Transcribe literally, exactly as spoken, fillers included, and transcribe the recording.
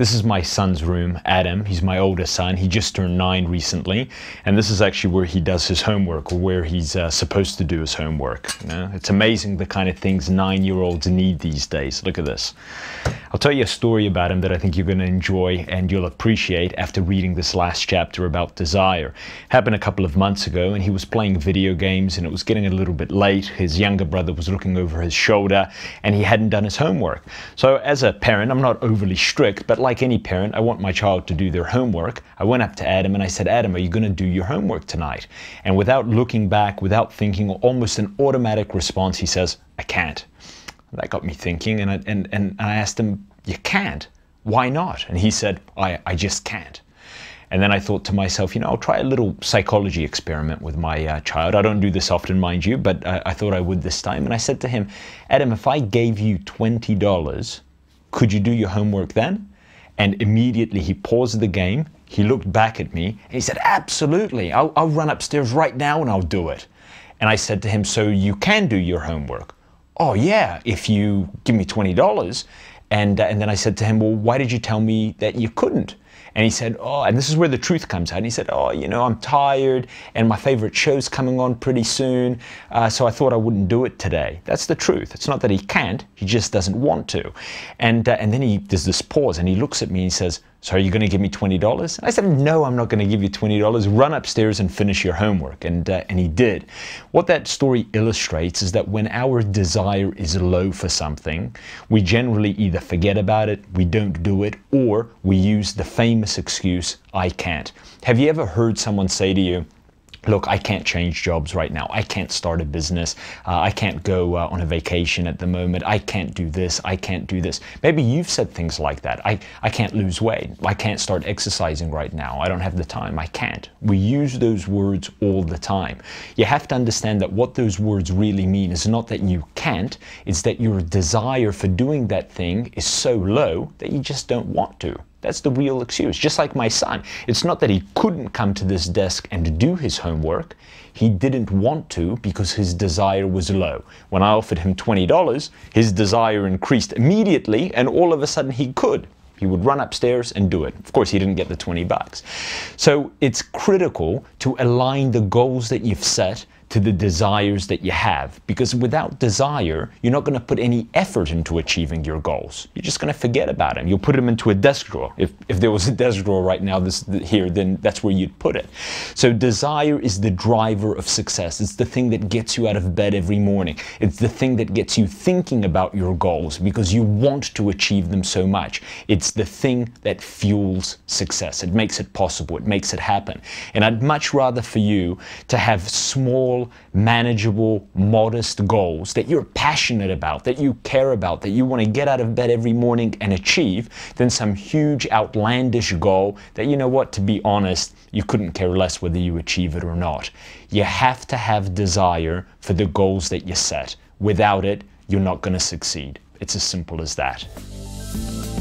This is my son's room, Adam. He's my oldest son. He just turned nine recently. And this is actually where he does his homework, or where he's uh, supposed to do his homework. You know? It's amazing the kind of things nine-year-olds need these days. Look at this. I'll tell you a story about him that I think you're going to enjoy and you'll appreciate after reading this last chapter about desire. It happened a couple of months ago, and he was playing video games, and it was getting a little bit late. His younger brother was looking over his shoulder, and he hadn't done his homework. So as a parent, I'm not overly strict, but like Like any parent, I want my child to do their homework. I went up to Adam and I said, Adam, are you going to do your homework tonight? And without looking back, without thinking, almost an automatic response, he says, I can't. That got me thinking, and I, and, and I asked him, you can't? Why not? And he said, I, I just can't. And then I thought to myself, you know, I'll try a little psychology experiment with my uh, child. I don't do this often, mind you, but I, I thought I would this time. And I said to him, Adam, if I gave you twenty dollars, could you do your homework then? And immediately he paused the game, he looked back at me, and he said, absolutely, I'll, I'll run upstairs right now and I'll do it. And I said to him, so you can do your homework? Oh yeah, if you give me twenty dollars. And, uh, and then I said to him, well, why did you tell me that you couldn't? And he said, oh, and this is where the truth comes out. And he said, oh, you know, I'm tired, and my favorite show's coming on pretty soon, uh, so I thought I wouldn't do it today. That's the truth. It's not that he can't, he just doesn't want to. And, uh, and then he there's this pause, and he looks at me and he says, so are you going to give me twenty dollars? And I said, no, I'm not going to give you twenty dollars. Run upstairs and finish your homework. And, uh, and he did. What that story illustrates is that when our desire is low for something, we generally either forget about it, we don't do it, or we use the famous excuse, I can't. Have you ever heard someone say to you, look, I can't change jobs right now. I can't start a business. Uh, I can't go uh, on a vacation at the moment. I can't do this. I can't do this. Maybe you've said things like that. I, I can't lose weight. I can't start exercising right now. I don't have the time. I can't. We use those words all the time. You have to understand that what those words really mean is not that you can't. It's that your desire for doing that thing is so low that you just don't want to. That's the real excuse. Just like my son. It's not that he couldn't come to this desk and do his homework. He didn't want to because his desire was low. When I offered him twenty dollars, his desire increased immediately, and all of a sudden he could. He would run upstairs and do it. Of course, he didn't get the twenty bucks. So it's critical to align the goals that you've set to the desires that you have, because without desire, you're not going to put any effort into achieving your goals. You're just going to forget about them. You'll put them into a desk drawer. If, if there was a desk drawer right now this here, then that's where you'd put it. So desire is the driver of success. It's the thing that gets you out of bed every morning. It's the thing that gets you thinking about your goals because you want to achieve them so much. It's the thing that fuels success. It makes it possible. It makes it happen. And I'd much rather for you to have small, manageable, modest goals that you're passionate about, that you care about, that you want to get out of bed every morning and achieve, than some huge outlandish goal that, you know what, to be honest, you couldn't care less whether you achieve it or not. You have to have desire for the goals that you set. Without it, you're not going to succeed. It's as simple as that.